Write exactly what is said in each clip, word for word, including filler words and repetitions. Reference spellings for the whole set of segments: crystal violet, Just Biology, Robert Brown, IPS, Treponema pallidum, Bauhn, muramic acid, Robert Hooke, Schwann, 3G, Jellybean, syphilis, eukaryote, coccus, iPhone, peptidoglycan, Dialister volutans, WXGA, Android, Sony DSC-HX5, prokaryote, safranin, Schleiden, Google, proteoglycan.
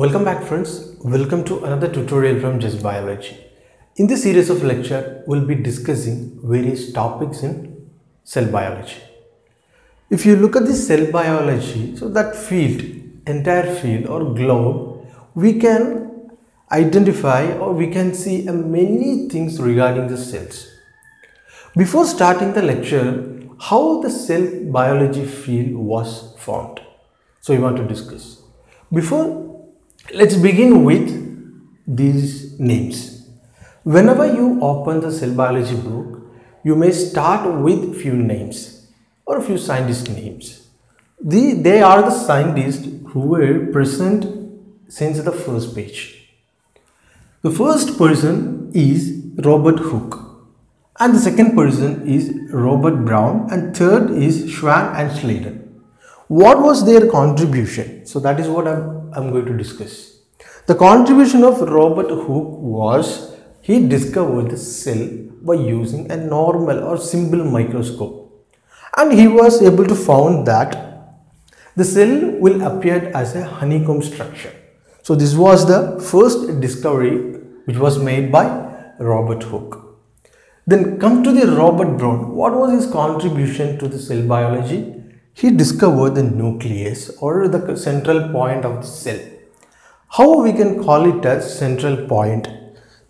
Welcome back friends, welcome to another tutorial from Just Biology. In this series of lecture, we'll be discussing various topics in cell biology. If you look at the cell biology, so that field, entire field or globe, we can identify or we can see many things regarding the cells. Before starting the lecture, how the cell biology field was formed, so we want to discuss. Before Let's begin with these names. Whenever you open the cell biology book, you may start with few names or a few scientist names. The, they are the scientists who were present since the first page. The first person is Robert Hooke, and the second person is Robert Brown, and third is Schwann and Schleiden. What was their contribution? So that is what I'm I'm going to discuss. The contribution of Robert Hooke was he discovered the cell by using a normal or simple microscope, and he was able to find that the cell will appear as a honeycomb structure. So this was the first discovery which was made by Robert Hooke. Then come to the Robert Brown. What was his contribution to the cell biology? He discovered the nucleus or the central point of the cell. How we can call it as central point?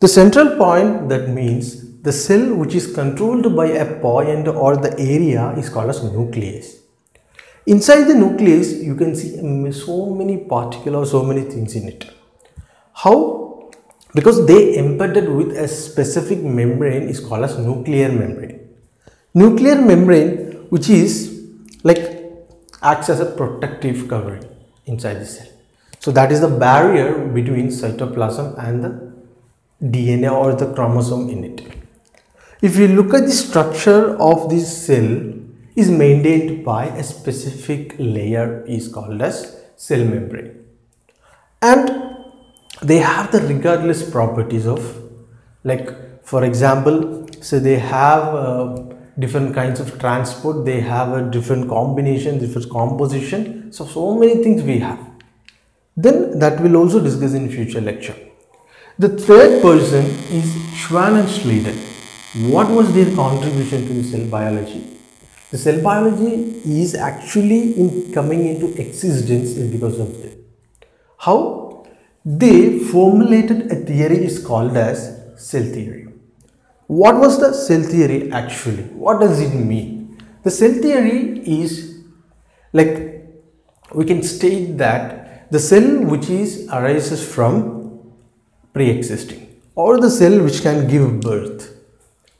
The central point, that means the cell which is controlled by a point or the area, is called as nucleus. Inside the nucleus you can see so many particles, so many things in it. How? Because they embedded with a specific membrane is called as nuclear membrane. Nuclear membrane which is like acts as a protective covering inside the cell. So that is the barrier between cytoplasm and the D N A or the chromosome in it. If you look at the structure of this cell, is maintained by a specific layer is called as cell membrane, and they have the regardless properties of, like for example, so they have uh, different kinds of transport, they have a different combination, different composition, so so many things we have. Then that will also discuss in future lecture. The third person is Schwann and Schleiden. What was their contribution to the cell biology? The cell biology is actually in coming into existence because of them. How? They formulated a theory is called as cell theory. What was the cell theory actually? What does it mean? The cell theory is like we can state that the cell which is arises from pre-existing or the cell which can give birth.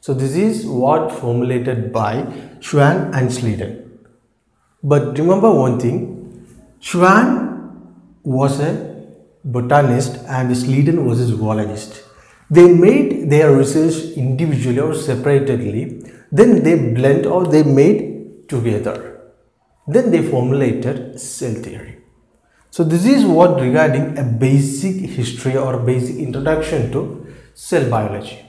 So this is what formulated by Schwann and Schleiden. But remember one thing, Schwann was a botanist and Schleiden was a zoologist. They made their research individually or separately, then they blend or they made together. Then they formulated cell theory. So this is what regarding a basic history or basic introduction to cell biology.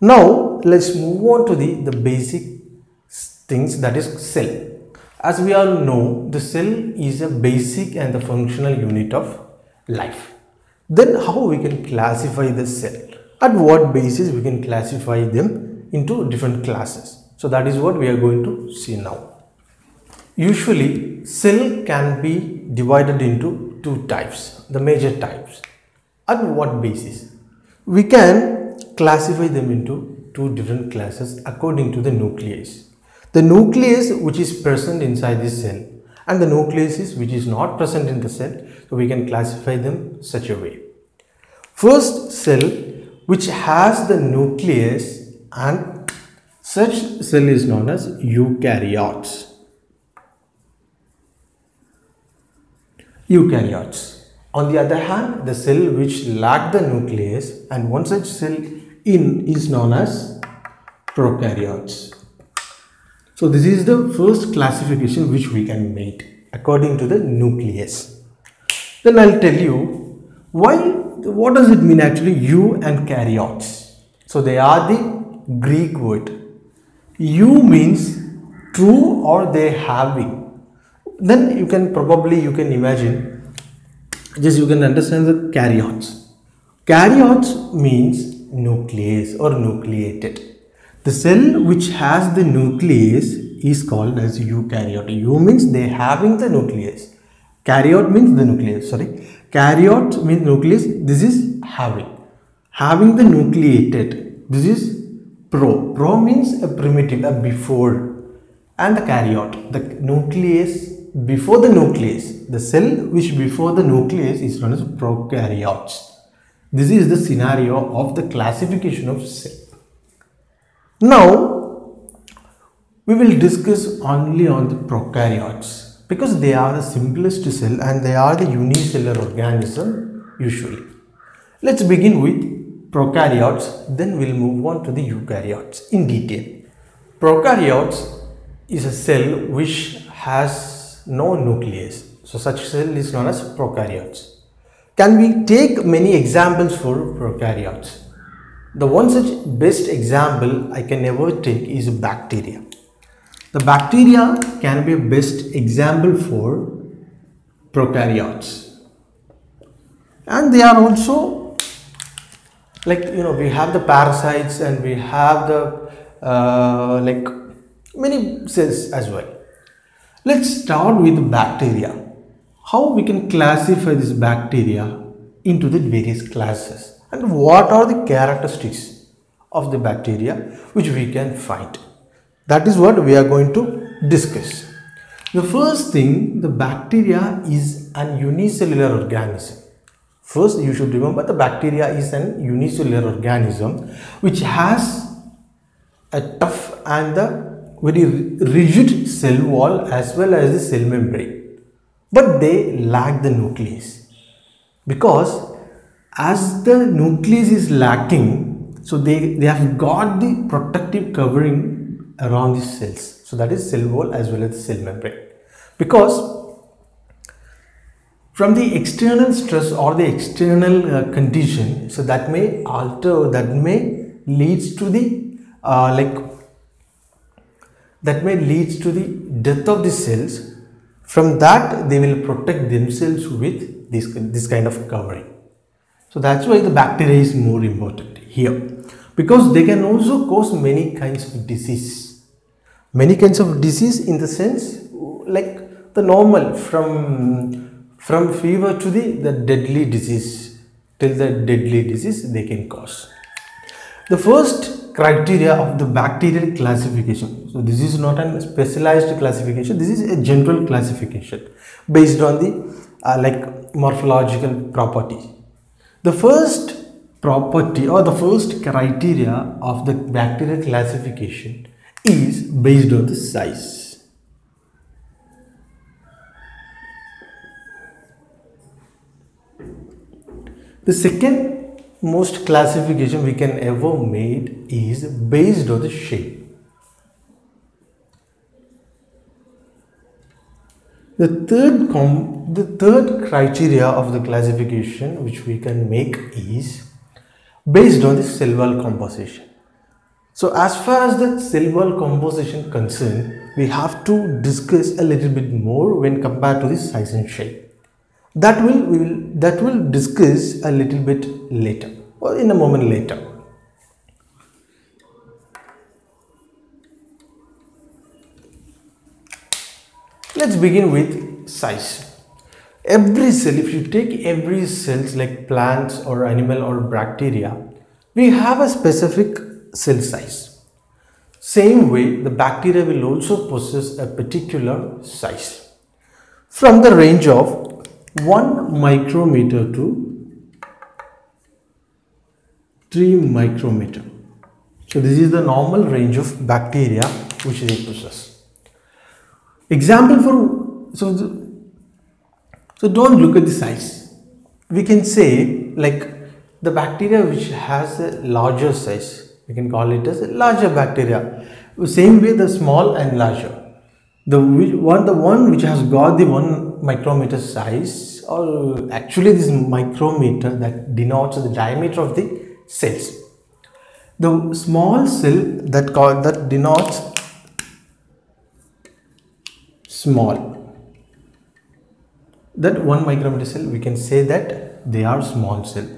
Now let's move on to the, the basic things, that is cell. As we all know, the cell is a basic and the functional unit of life. Then how we can classify the cell, at what basis we can classify them into different classes, so that is what we are going to see now. Usually cell can be divided into two types, the major types. At what basis we can classify them into two different classes according to the nucleus, the nucleus which is present inside the cell and the nucleus is which is not present in the cell, so we can classify them such a way. First, cell which has the nucleus, and such cell is known as eukaryotes. Eukaryotes. On the other hand, the cell which lack the nucleus, and one such cell in is known as prokaryotes. So this is the first classification which we can make according to the nucleus. Then I'll tell you why, what does it mean actually, eu and karyotes. So they are the Greek word. Eu means true or they having. Then you can probably you can imagine just you can understand the karyons. Karyons means nucleus or nucleated. The cell which has the nucleus is called as eukaryote. Eu means they having the nucleus. Karyote means the nucleus, sorry. Karyote means nucleus, this is having. Having the nucleated, this is pro. Pro means a primitive, a before. And the karyote, the nucleus before the nucleus, the cell which before the nucleus is known as prokaryotes. This is the scenario of the classification of cell. Now, we will discuss only on the prokaryotes, because they are the simplest cell and they are the unicellular organism usually. Let's begin with prokaryotes, then we'll move on to the eukaryotes in detail. Prokaryotes is a cell which has no nucleus. So such cell is known as prokaryotes. Can we take many examples for prokaryotes? The one such best example I can ever take is bacteria. The bacteria can be a best example for prokaryotes, and they are also, like, you know, we have the parasites and we have the uh, like many cells as well. Let's start with bacteria. How we can classify this bacteria into the various classes and what are the characteristics of the bacteria which we can find. That is what we are going to discuss. The first thing, the bacteria is an unicellular organism. First, you should remember the bacteria is an unicellular organism which has a tough and a very rigid cell wall as well as the cell membrane. But they lack the nucleus, because as the nucleus is lacking, so they, they have got the protective covering around these cells. So that is cell wall as well as cell membrane, because from the external stress or the external uh, condition, so that may alter, that may leads to the uh, like that may leads to the death of the cells. From that they will protect themselves with this, this kind of covering. So that's why the bacteria is more important here, because they can also cause many kinds of disease. Many kinds of disease in the sense, like the normal, from, from fever to the, the deadly disease, till the deadly disease they can cause. The first criteria of the bacterial classification, so this is not a specialized classification, this is a general classification based on the uh, like morphological property. The first property or the first criteria of the bacterial classification is based on the size. The second most classification we can ever made is based on the shape. The third com the third criteria of the classification which we can make is based on the cell wall composition. So as far as the cell wall composition concerned, we have to discuss a little bit more when compared to the size and shape. That will we will that will discuss a little bit later, or in a moment later. Let's begin with size. Every cell, if you take every cells like plants or animal or bacteria, we have a specific cell size. Same way, the bacteria will also possess a particular size, from the range of one micrometer to three micrometer. So this is the normal range of bacteria which they possess. Example for, so the, So don't look at the size. We can say, like, the bacteria which has a larger size, we can call it as a larger bacteria. Same way the small and larger. The one, the one which has got the one micrometer size, or actually this micrometer that denotes the diameter of the cells. The small cell that called that denotes small. that one micrometer cell, we can say that they are small cell.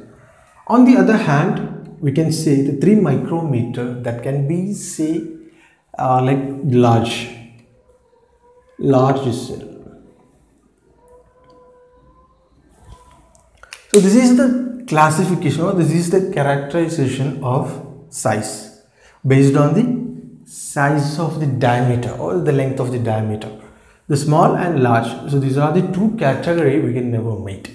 On the other hand, we can say the three micrometer, that can be say uh, like large, large cell. So this is the classification, or this is the characterization of size based on the size of the diameter or the length of the diameter. The small and large. So these are the two category we can never meet.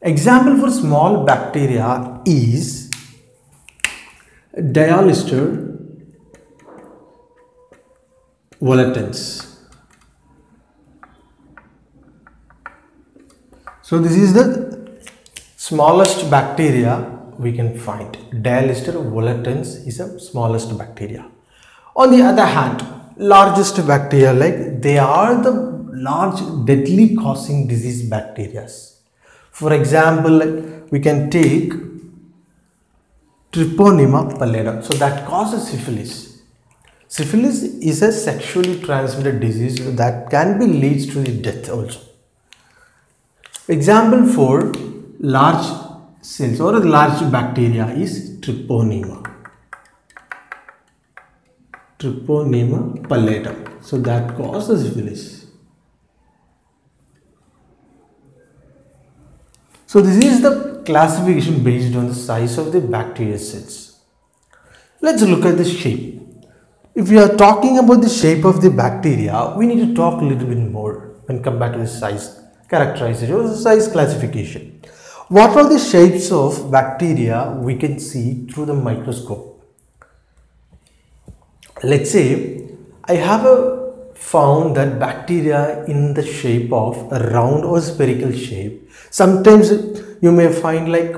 Example for small bacteria is Dialister volutans. So this is the smallest bacteria we can find. Dialister volutans is the smallest bacteria. On the other hand, largest bacteria, like they are the large deadly causing disease bacteria. For example, we can take Treponema pallidum. So that causes syphilis. Syphilis is a sexually transmitted disease that can be leads to the death also. Example for large cells or large bacteria is Treponema. Treponema pallidum. So that causes syphilis. So this is the classification based on the size of the bacteria cells. Let's look at the shape. If we are talking about the shape of the bacteria, we need to talk a little bit more when compared to the size characterization or the size classification. What are the shapes of bacteria we can see through the microscope? Let's say I have a found that bacteria in the shape of a round or spherical shape. Sometimes you may find like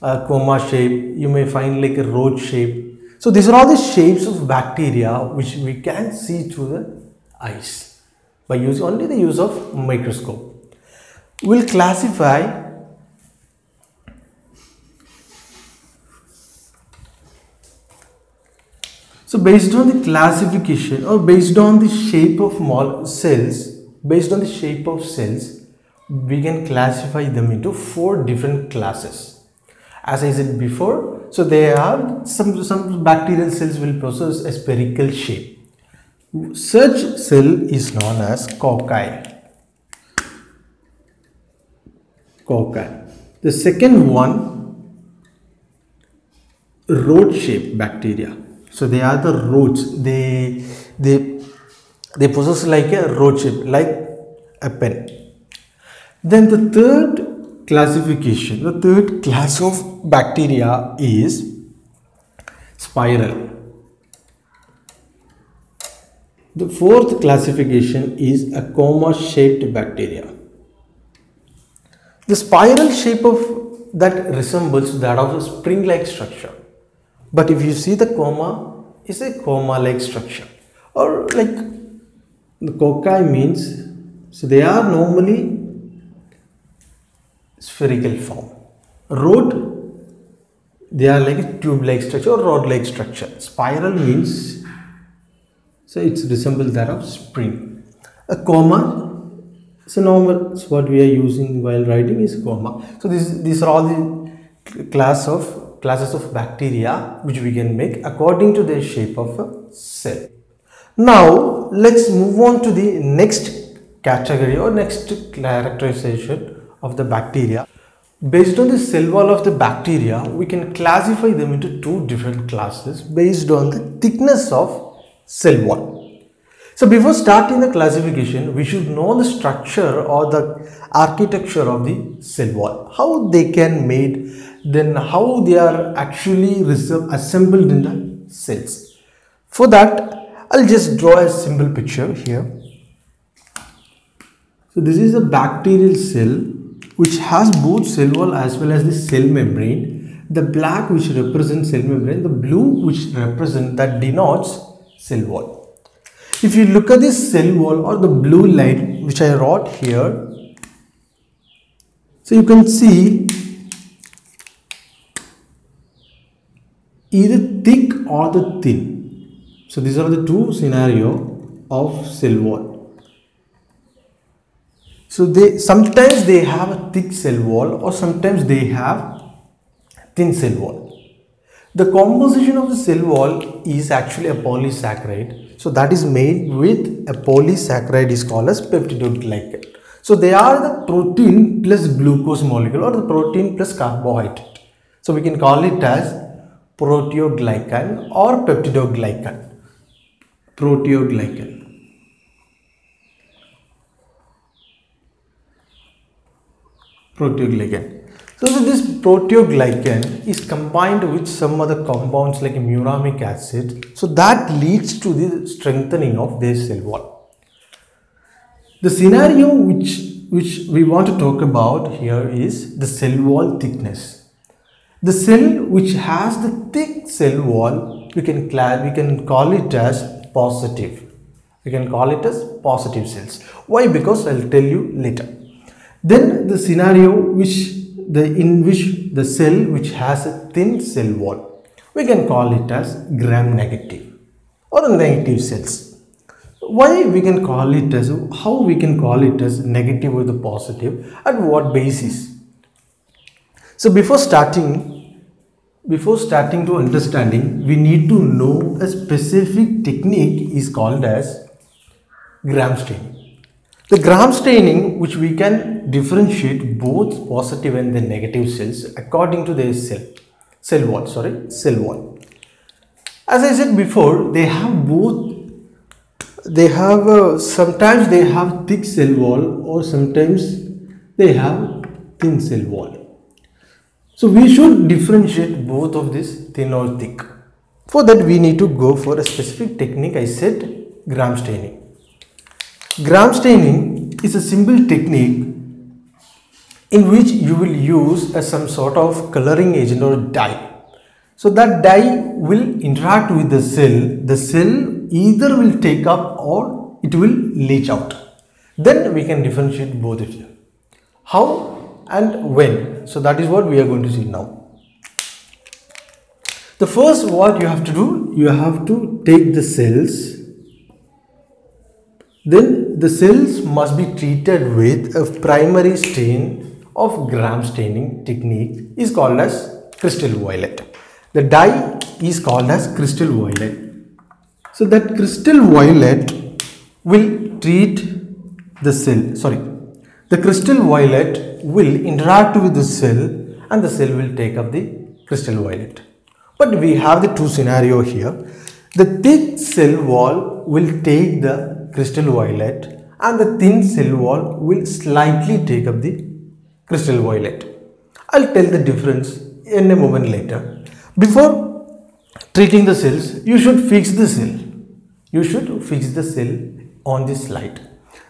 a comma shape, you may find like a roach shape. So these are all the shapes of bacteria which we can see through the eyes by use only the use of microscope. We'll classify So based on the classification or based on the shape of cells, based on the shape of cells, we can classify them into four different classes. As I said before, so there are some, some bacterial cells will possess a spherical shape. Such cell is known as cocci. Cocci. The second one, roach shaped bacteria. So they are the roach, they they they possess like a roach shape, like a pen. Then the third classification, the third class of bacteria is spiral. The fourth classification is a comma shaped bacteria. The spiral shape of that resembles that of a spring like structure. But if you see the comma, it's a comma-like structure, or like the cocci means, so they are normally spherical form. Rod, they are like a tube-like structure or rod-like structure. Spiral means, so it resembles that of spring. A comma, so normal, so what we are using while writing is comma. So this, these are all the class of classes of bacteria which we can make according to their shape of a cell. Now let's move on to the next category or next characterization of the bacteria. Based on the cell wall of the bacteria, we can classify them into two different classes based on the thickness of cell wall. So before starting the classification, we should know the structure or the architecture of the cell wall, how they can made, then how they are actually assembled in the cells. For that, I'll just draw a simple picture here. So this is a bacterial cell which has both cell wall as well as the cell membrane. The black which represents cell membrane, the blue which represents, that denotes cell wall. If you look at this cell wall or the blue line which I wrote here, so you can see either thick or the thin. So these are the two scenario of cell wall. So they sometimes they have a thick cell wall or sometimes they have thin cell wall. The composition of the cell wall is actually a polysaccharide. So that is made with a polysaccharide is called as peptidoglycan. So they are the protein plus glucose molecule or the protein plus carbohydrate. So we can call it as proteoglycan or peptidoglycan. Proteoglycan. Proteoglycan. So, so this proteoglycan is combined with some other compounds like muramic acid. So that leads to the strengthening of their cell wall. The scenario which, which we want to talk about here is the cell wall thickness. The cell which has the thick cell wall, we can, we can call it as positive. We can call it as positive cells. Why? Because I will tell you later. Then the scenario which the in which the cell which has a thin cell wall, we can call it as gram negative or negative cells. Why we can call it as, how we can call it as negative or the positive, at what basis? So before starting before starting to understanding, we need to know a specific technique is called as gram staining. The gram staining, which we can differentiate both positive and the negative cells according to their cell cell wall sorry cell wall. As I said before, they have both they have uh, sometimes they have thick cell wall or sometimes they have thin cell wall. So we should differentiate both of this, thin or thick. For that we need to go for a specific technique. I said gram staining. Gram staining is a simple technique in which you will use as some sort of coloring agent or dye. So that dye will interact with the cell. The cell either will take up or it will leach out. Then we can differentiate both of them. How and when? So that is what we are going to see now. The first, what you have to do, you have to take the cells. Then the cells must be treated with a primary stain of gram staining technique is called as crystal violet. The dye is called as crystal violet. So that crystal violet will treat the cell, sorry, the crystal violet will interact with the cell and the cell will take up the crystal violet. But we have the two scenario here. The thick cell wall will take the crystal violet and the thin cell wall will slightly take up the crystal violet. I'll tell the difference in a moment later. Before treating the cells, you should fix the cell. You should fix the cell on this slide.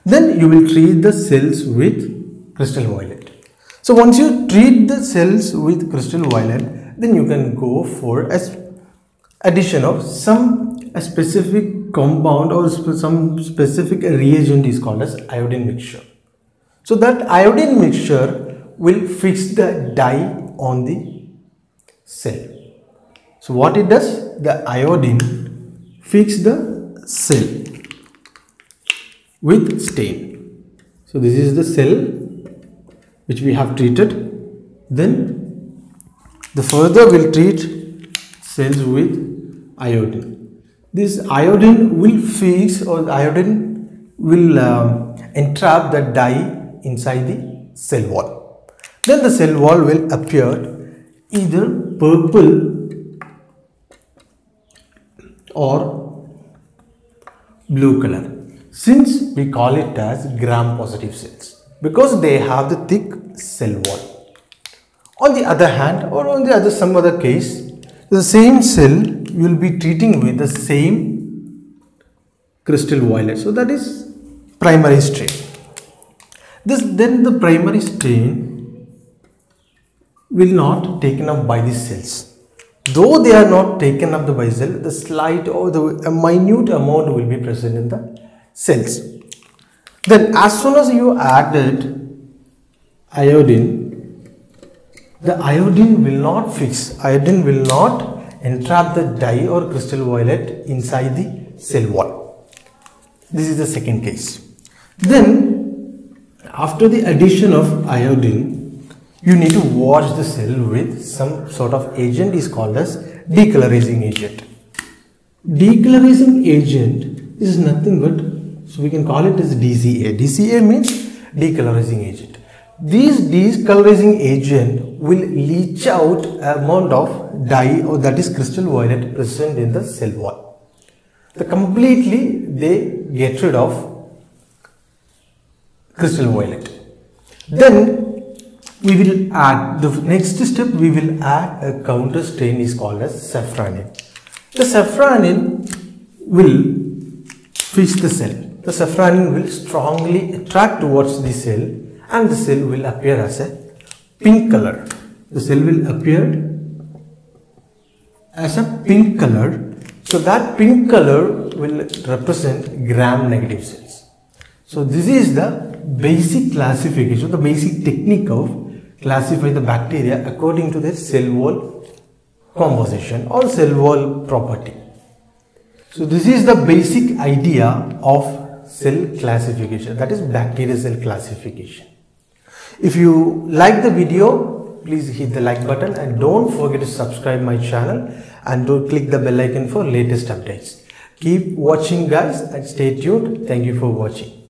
Then you will treat the cells with crystal violet. So once you treat the cells with crystal violet, then you can go for a addition of some a specific compound or some specific reagent is called as iodine mixture. So that iodine mixture will fix the dye on the cell. So what it does, the iodine fix the cell with stain. So this is the cell which we have treated. Then the further will treat cells with iodine. This iodine will fix, or iodine will um, entrap the dye inside the cell wall. Then the cell wall will appear either purple or blue color. Since we call it as gram positive cells because they have the thick cell wall. On the other hand, or on the other some other case, the same cell you will be treating with the same crystal violet. So that is primary stain. This then the primary stain will not taken up by the cells. Though they are not taken up by the cell, the slight or the a minute amount will be present in the cells. Then as soon as you added iodine, the iodine will not fix, iodine will not entrap the dye or crystal violet inside the cell wall. This is the second case. Then After the addition of iodine, you need to wash the cell with some sort of agent is called as decolorizing agent. Decolorizing agent is nothing but, so we can call it as D C A. D C A means decolorizing agent. These decolorizing agent will leach out amount of dye, or that is crystal violet, present in the cell wall. The completely they get rid of crystal violet. Then we will add, the next step we will add a counter stain is called as safranin. The safranin will fix the cell. The safranin will strongly attract towards the cell and the cell will appear as a pink color. The cell will appear as a pink color. So that pink color will represent gram negative cells. So this is the basic classification, the basic technique of classify the bacteria according to their cell wall composition or cell wall property. So this is the basic idea of cell classification, that is bacterial cell classification. If you like the video, please hit the like button and don't forget to subscribe my channel and do click the bell icon for latest updates. Keep watching guys and stay tuned. Thank you for watching.